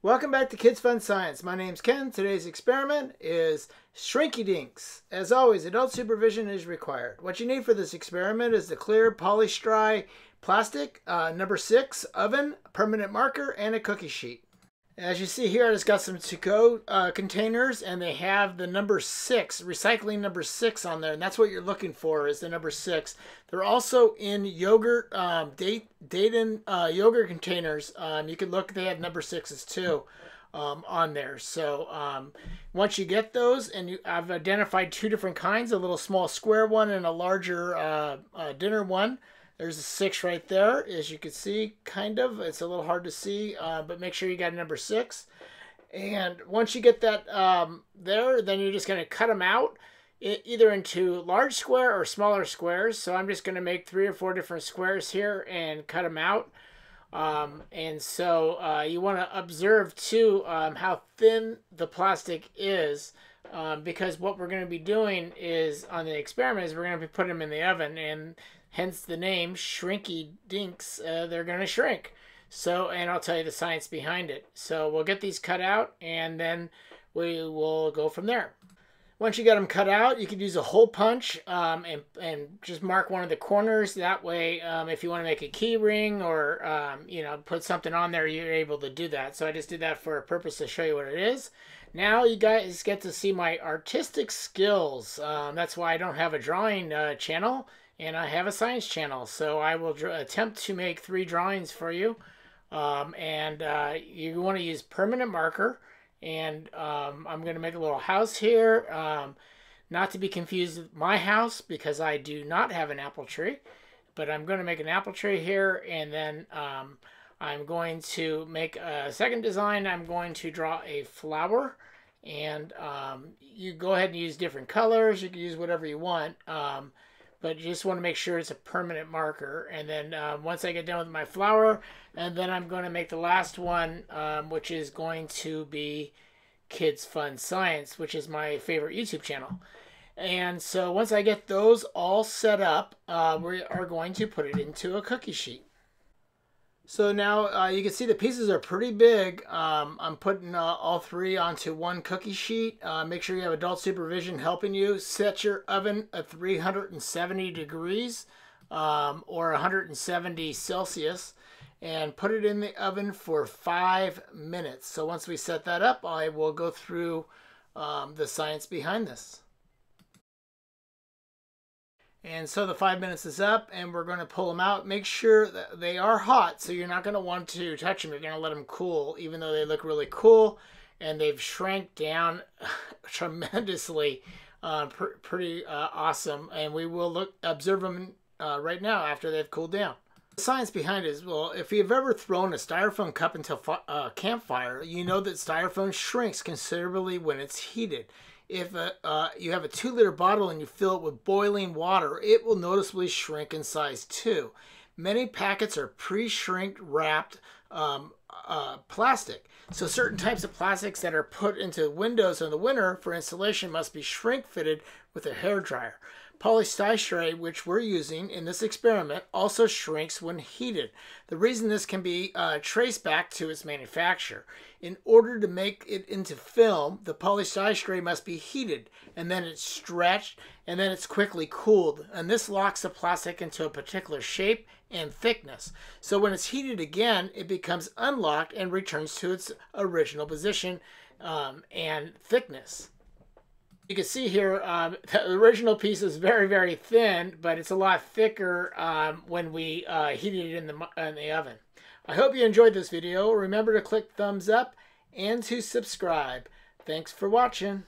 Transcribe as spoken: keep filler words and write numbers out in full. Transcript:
Welcome back to Kids Fun Science. My name's Ken. Today's experiment is Shrinky Dinks. As always, adult supervision is required. What you need for this experiment is the clear polystyrene plastic, uh, number six oven, permanent marker, and a cookie sheet. As you see here, I just got some to-go uh, containers, and they have the number six, recycling number six on there, and that's what you're looking for is the number six. They're also in yogurt, um, date, date in, uh, yogurt containers. Um, you can look, they have number sixes too um, on there. So um, once you get those, and you, I've identified two different kinds, a little small square one and a larger uh, uh, dinner one. There's a six right there, as you can see, kind of. It's a little hard to see, uh, but make sure you got a number six. And once you get that um, there, then you're just going to cut them out either into large square or smaller squares. So I'm just going to make three or four different squares here and cut them out. Um, and so uh, you want to observe, too, um, how thin the plastic is. Um, because what we're going to be doing is on the experiment is we're going to be putting them in the oven, and hence the name Shrinky Dinks. Uh, they're going to shrink. So, and I'll tell you the science behind it. So we'll get these cut out, and then we will go from there. Once you get them cut out, you can use a hole punch um, and, and just mark one of the corners. That way, um, if you want to make a key ring or um, you know, put something on there, you're able to do that. So I just did that for a purpose to show you what it is. Now you guys get to see my artistic skills. Um, that's why I don't have a drawing uh, channel, and I have a science channel. So I will attempt to make three drawings for you. Um, and uh, you want to use permanent marker. And um, I'm going to make a little house here, um, not to be confused with my house, because I do not have an apple tree, but I'm going to make an apple tree here, and then um, I'm going to make a second design. I'm going to draw a flower, and um, you go ahead and use different colors. You can use whatever you want, um, but you just want to make sure it's a permanent marker. And then uh, once I get done with my flower, and then I'm going to make the last one, um, which is going to be Kids Fun Science, which is my favorite YouTube channel. And so once I get those all set up, uh, we are going to put it into a cookie sheet. So now uh, you can see the pieces are pretty big. Um, I'm putting uh, all three onto one cookie sheet. Uh, make sure you have adult supervision helping you. Set your oven at three hundred seventy degrees um, or one hundred seventy Celsius, and put it in the oven for five minutes. So once we set that up, I will go through um, the science behind this. And so the five minutes is up, and we're going to pull them out. Make sure that they are hot, so you're not going to want to touch them. You're going to let them cool, even though they look really cool. And they've shrank down tremendously, uh, pr pretty uh, awesome. And we will look observe them uh, right now after they've cooled down. The science behind it is, well, if you've ever thrown a styrofoam cup into a uh, campfire, you know that styrofoam shrinks considerably when it's heated. If uh, uh, you have a two liter bottle and you fill it with boiling water, it will noticeably shrink in size too. Many packets are pre-shrink wrapped um, uh, plastic. So certain types of plastics that are put into windows in the winter for installation must be shrink fitted with a hairdryer. Polystyrene, which we're using in this experiment, also shrinks when heated. The reason this can be uh, traced back to its manufacture. In order to make it into film, the polystyrene must be heated, and then it's stretched, and then it's quickly cooled. And this locks the plastic into a particular shape and thickness. So when it's heated again, it becomes unlocked and returns to its original position um, and thickness. You can see here, um, the original piece is very, very thin, but it's a lot thicker um, when we uh, heated it in the, in the oven. I hope you enjoyed this video. Remember to click thumbs up and to subscribe. Thanks for watching.